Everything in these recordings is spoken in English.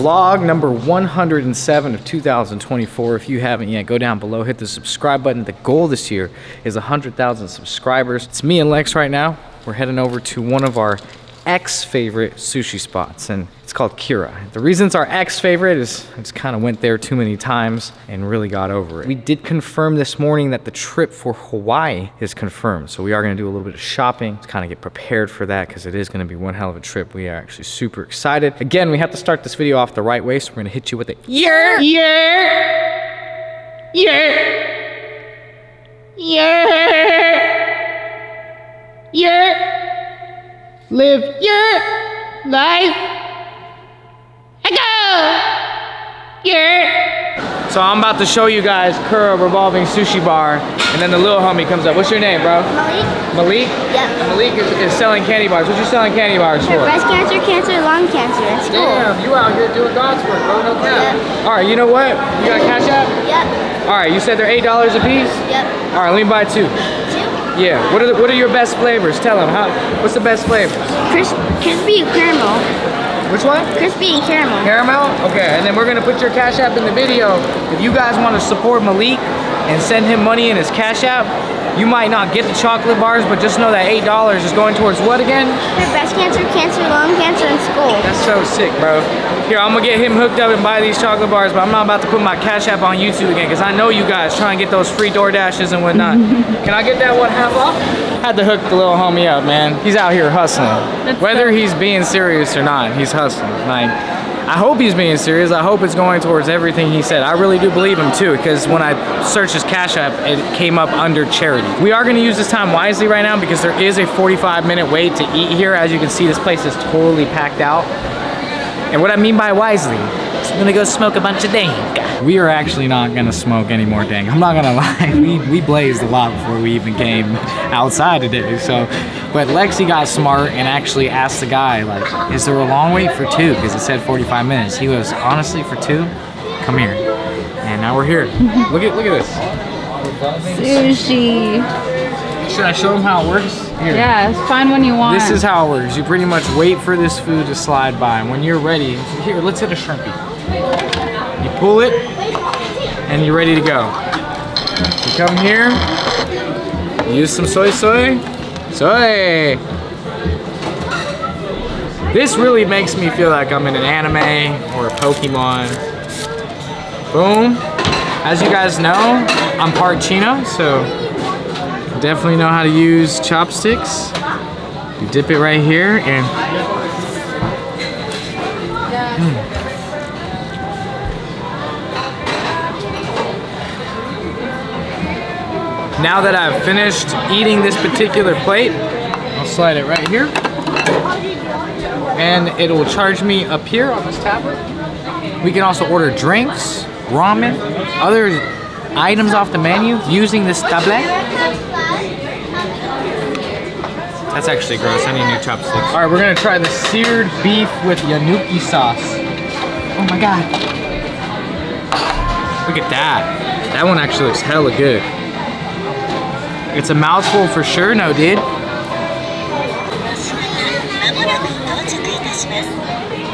vlog number 107 of 2024. If you haven't yet, go down below, hit the subscribe button. The goal this year is 100,000 subscribers. It's me and Lex right now. We're heading over to one of our ex-favorite sushi spots, and it's called Kura. The reason it's our ex-favorite is I just kind of went there too many times and really got over it. We did confirm this morning that the trip for Hawaii is confirmed, so we are going to do a little bit of shopping to kind of get prepared for that, because it is going to be one hell of a trip. We are actually super excited. Again, we have to start this video off the right way, so we're going to hit you with a yeah. Live your life. I go. Yeah. So I'm about to show you guys Kura Revolving Sushi Bar, and then the little homie comes up. What's your name, bro? Malik. Malik? Yeah. Malik is selling candy bars. What you selling candy bars for? Breast cancer, lung cancer. That's cool. Damn, you out here doing God's work, bro. No cap. Yep. All right, you know what? You got Cash App? Yep. All right, you said they're $8 a piece? Yep. All right, let me buy two. Yeah, what are your best flavors? Tell them, what's the best flavor? Crispy and caramel. Which one? Crispy and caramel. Caramel? Okay, and then we're gonna put your Cash App in the video. If you guys wanna support Malik and send him money in his Cash App, you might not get the chocolate bars, but just know that $8 is going towards what again? For breast cancer, lung cancer, and school. That's so sick, bro. Here, I'm gonna get him hooked up and buy these chocolate bars, but I'm not about to put my Cash App on YouTube again, because I know you guys trying to get those free DoorDashes and whatnot. Can I get that one half off? Had to hook the little homie up, man. He's out here hustling. That's whether he's being serious or not, he's hustling. Like, I hope he's being serious. I hope it's going towards everything he said. I really do believe him too, because when I searched his Cash App, it came up under charity. We are gonna use this time wisely right now, because there is a 45-minute wait to eat here. As you can see, this place is totally packed out. And what I mean by wisely is I'm gonna go smoke a bunch of dank. We are actually not gonna smoke any more dank. I'm not gonna lie, we blazed a lot before we even came outside today, so. But Lexi got smart and actually asked the guy, like, is there a long wait for two? Because it said 45 minutes. He goes, honestly, for two? Come here. And now we're here. Look at this. Sushi. Should I show him how it works? Here. Yeah, find one you want. This is how it works. You pretty much wait for this food to slide by, and when you're ready, here, let's hit a shrimpy. You pull it, and you're ready to go. You come here, use some soy. This really makes me feel like I'm in an anime or a Pokemon. Boom. As you guys know, I'm part Chino, so. Definitely know how to use chopsticks. You dip it right here and Now that I've finished eating this particular plate, I'll slide it right here and it will charge me up here on this tablet. We can also order drinks, ramen, other items off the menu using this tablet. That's actually gross, I need new chopsticks. All right, we're gonna try the seared beef with Yanuki sauce. Oh my God. Look at that. That one actually looks hella good. It's a mouthful for sure, no dude.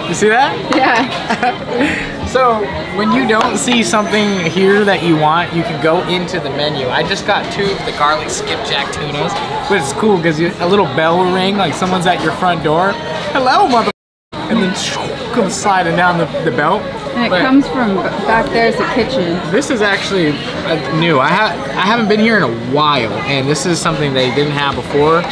You see that? Yeah. So, when you don't see something here that you want, you can go into the menu. I just got two of the garlic skipjack tunas, but it's cool because a little bell will ring, like someone's at your front door. Hello, mother. And then comes sliding down the belt. And it comes from back there is the kitchen. This is actually new. I haven't been here in a while, and this is something they didn't have before.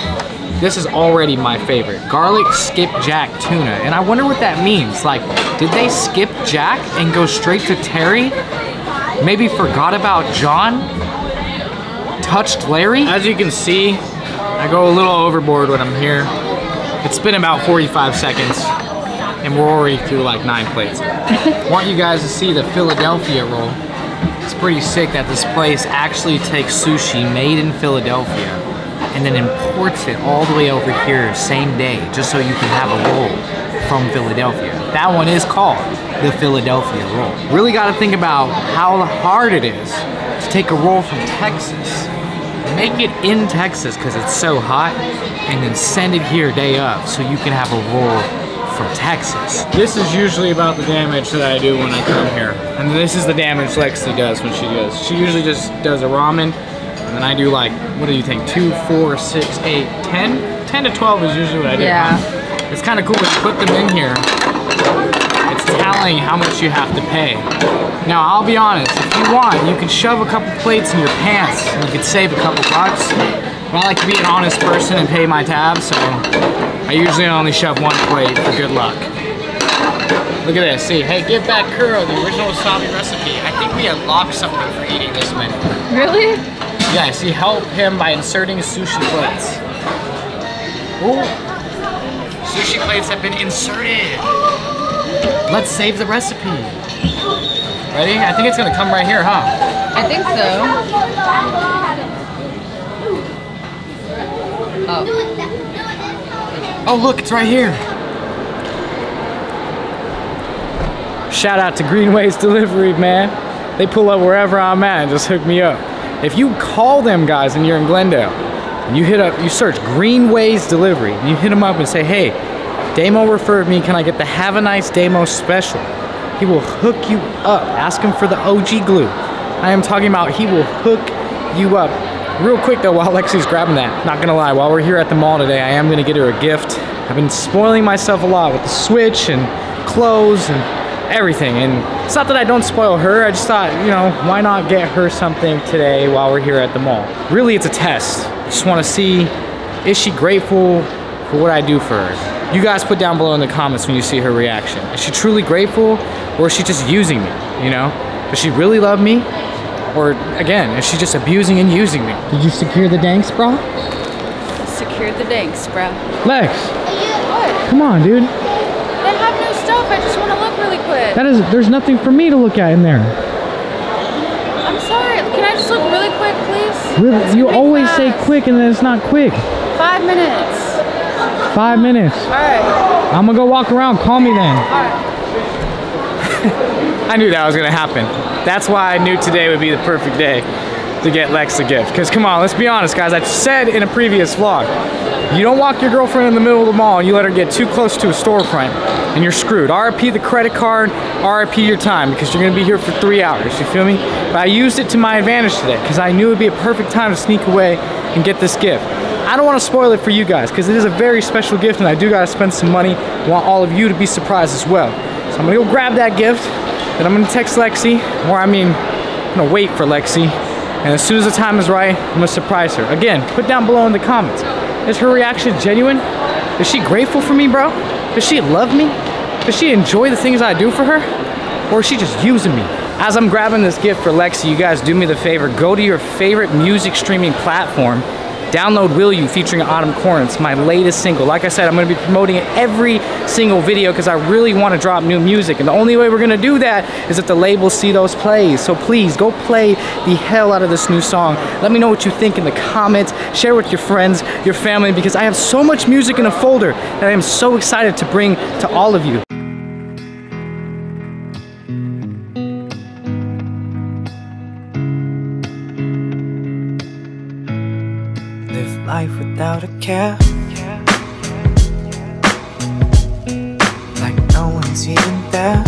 This is already my favorite. Garlic skipjack tuna. And I wonder what that means. Like, did they skip Jack and go straight to Terry? Maybe forgot about John? Touched Larry? As you can see, I go a little overboard when I'm here. It's been about 45 seconds and we're already through like 9 plates. I want you guys to see the Philadelphia roll. It's pretty sick that this place actually takes sushi made in Philadelphia and then imports it all the way over here same day, just so you can have a roll from Philadelphia. That one is called the Philadelphia roll. Really gotta think about how hard it is to take a roll from Texas, make it in Texas because it's so hot, and then send it here day of so you can have a roll from Texas. This is usually about the damage that I do when I come here. And this is the damage Lexi does when she goes. She usually just does a ramen, and then I do like, what do you think, 2, 4, 6, 8, 10? 10 to 12 is usually what I do. Yeah. It's kind of cool when you put them in here. It's telling how much you have to pay. Now, I'll be honest, if you want, you can shove a couple plates in your pants and you can save a couple bucks. But I like to be an honest person and pay my tab, so I usually only shove one plate for good luck. Look at this, see, hey, give back Kura, the original wasabi recipe. I think we unlocked something for eating this menu. Really? Yeah, see, help him by inserting sushi plates. Ooh. Sushi plates have been inserted. Let's save the recipe. Ready? I think it's gonna come right here, huh? I think so. Oh. Oh, look, it's right here. Shout out to Greenways Delivery, man. They pull up wherever I'm at and just hook me up. If you call them guys and you're in Glendale, and you hit up, you search Greenways Delivery, and you hit them up and say, hey, Daymo referred me, can I get the Have a Nice Daymo special? He will hook you up. Ask him for the OG glue. I am talking about he will hook you up. Real quick though, while Lexi's grabbing that, not gonna lie, while we're here at the mall today, I am gonna get her a gift. I've been spoiling myself a lot with the Switch and clothes and everything. And it's not that I don't spoil her, I just thought, you know, why not get her something today while we're here at the mall? Really, it's a test. Just wanna see, is she grateful for what I do for her? You guys put down below in the comments when you see her reaction. Is she truly grateful, or is she just using me, you know? Does she really love me? Or again, is she just abusing and using me? Did you secure the danks, bro? Secured the danks, bro. Lex! What? Come on, dude. They have no stuff, I just want to look really quick. That is, there's nothing for me to look at in there. I'm sorry, can I just look really quick, please? Really? You always say quick and then it's not quick. 5 minutes. 5 minutes. All right. I'm gonna go walk around. Call me then. All right. I knew that was gonna happen. That's why I knew today would be the perfect day to get Lex a gift. Because come on, let's be honest, guys. I said in a previous vlog, you don't walk your girlfriend in the middle of the mall and you let her get too close to a storefront and you're screwed. RIP the credit card, RIP your time, because you're gonna be here for 3 hours, you feel me? But I used it to my advantage today because I knew it'd be a perfect time to sneak away and get this gift. I don't want to spoil it for you guys because it is a very special gift and I do gotta spend some money. I want all of you to be surprised as well. So I'm gonna go grab that gift and I'm gonna text Lexi, or I mean, I'm gonna wait for Lexi. And as soon as the time is right, I'm gonna surprise her. Again, put down below in the comments. Is her reaction genuine? Is she grateful for me, bro? Does she love me? Does she enjoy the things I do for her? Or is she just using me? As I'm grabbing this gift for Lexi, you guys do me the favor, go to your favorite music streaming platform. Download Will You featuring Autumn Correns, my latest single. Like I said, I'm gonna be promoting it every single video because I really wanna drop new music. And the only way we're gonna do that is if the labels see those plays. So please, go play the hell out of this new song. Let me know what you think in the comments. Share with your friends, your family, because I have so much music in a folder that I am so excited to bring to all of you. Life without a care, like no one's even there.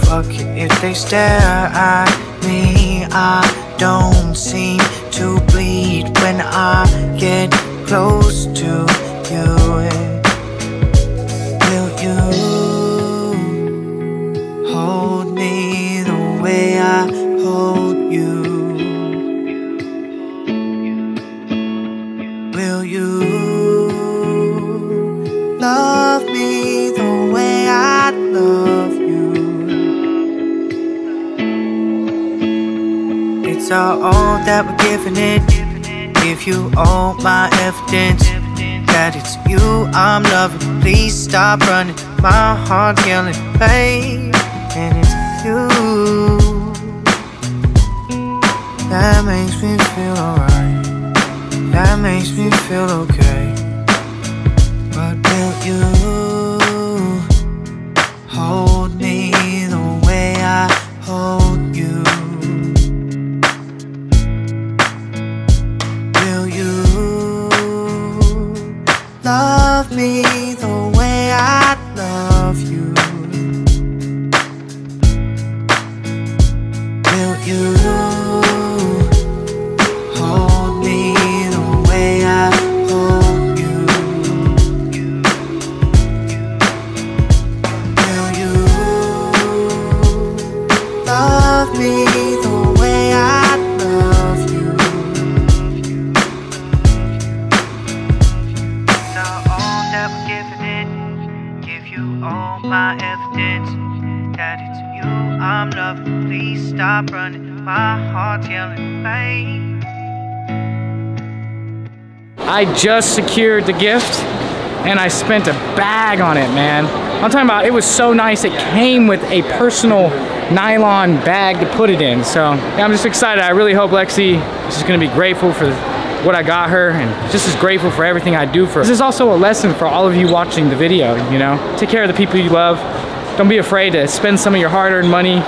Fuck it if they stare at me. I don't seem to bleed when I get close to you. Will you hold me the way I hold you? Will you love me the way I love you? It's all that we're giving it. Give you all my evidence that it's you I'm loving. Please stop running, my heart's yelling pain, and it's you that makes me feel alright. That makes me feel okay. But will you hold me the way I hold you? Will you on my evidence that it's you I'm loving. Please stop running, my heart's yelling pain. I just secured the gift and I spent a bag on it, man. I'm talking about, it was so nice. It came with a personal nylon bag to put it in. So yeah, I'm just excited. I really hope Lexi is just gonna be grateful for what I got her and just as grateful for everything I do for her. This is also a lesson for all of you watching the video, you know? Take care of the people you love. Don't be afraid to spend some of your hard-earned money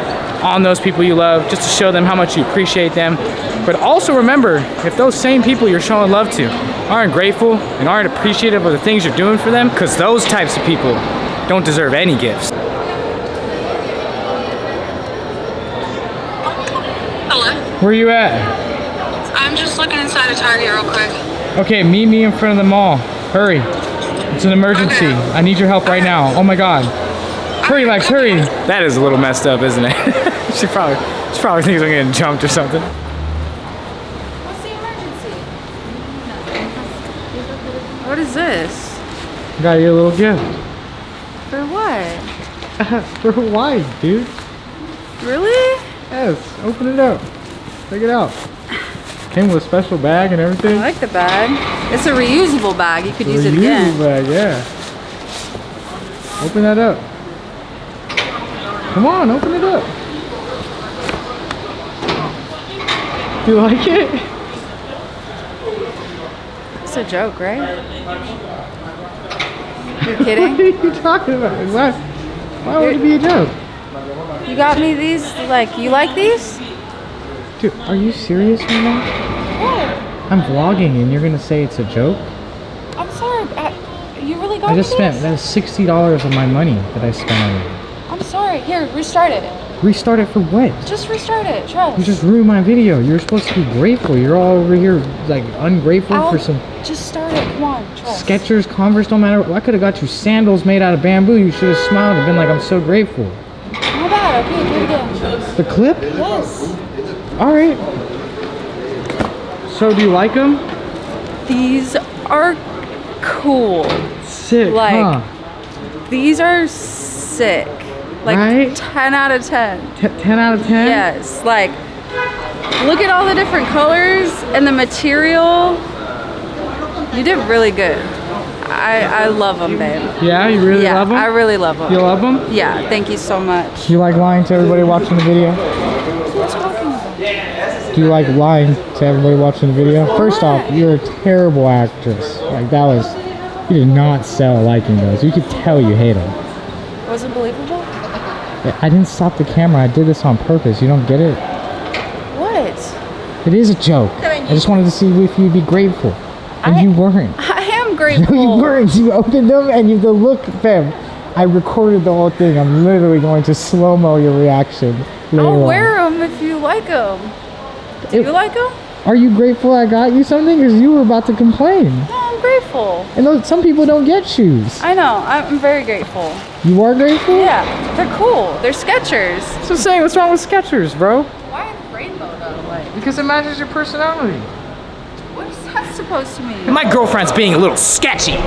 on those people you love just to show them how much you appreciate them. But also remember, if those same people you're showing love to aren't grateful and aren't appreciative of the things you're doing for them, because those types of people don't deserve any gifts. Hello? Where you at? I'm just looking inside a Target real quick. Okay, meet me in front of the mall. Hurry. It's an emergency. Okay. I need your help right now. Oh my God. Hurry, Lex, hurry. That is a little messed up, isn't it? she probably thinks I'm getting jumped or something. What's the emergency? What is this? I got you a little gift. For what? For Hawaii, dude. Really? Yes, open it up. Take it out. Came with a special bag and everything. I like the bag. It's a reusable bag. You could use it again. Reusable bag, yeah. Open that up. Come on, open it up. You like it? It's a joke, right? You're kidding? What are you talking about? Why would it be a joke? You got me these. Like, you like these? Dude, are you serious right now? What? I'm vlogging and you're gonna say it's a joke? I'm sorry, you really got me this? I just spent, that was $60 of my money that I spent on it. I'm sorry, here, restart it. Restart it for what? Just restart it, trust. You just ruined my video. You're supposed to be grateful. You're all over here, like, ungrateful for some... Just start it, come on, trust. Skechers, Converse, don't matter. I could have got you sandals made out of bamboo. You should have smiled and been like, I'm so grateful. How bad? Okay, do it again. The clip? Yes. Alright. So do you like them? These are cool. Sick, like, huh? These are sick. Like, right? 10 out of 10. 10 out of 10? Yes. Like, look at all the different colors and the material. You did really good. I love them, babe. Yeah, you really love them? I really love them. You love them? Yeah, thank you so much. You like lying to everybody watching the video? Do you like lying to everybody watching the video? First off, you're a terrible actress. Like, that was, you did not sell liking those. You could tell you hate them. Was it believable? I didn't stop the camera. I did this on purpose. You don't get it? What? It is a joke. I just wanted to see if you'd be grateful. And you weren't. I am grateful. You weren't. You opened them and you go, look, fam. I recorded the whole thing. I'm literally going to slow-mo your reaction. I'll wear them if you like them. Do you like them? Are you grateful I got you something? Because you were about to complain. No, I'm grateful. And those, some people don't get shoes. I know. I'm very grateful. You are grateful? Yeah. They're cool. They're Skechers. That's what I'm saying. What's wrong with Skechers, bro? Why rainbow, though? Like, because it matches your personality. What is that supposed to mean? My girlfriend's being a little sketchy.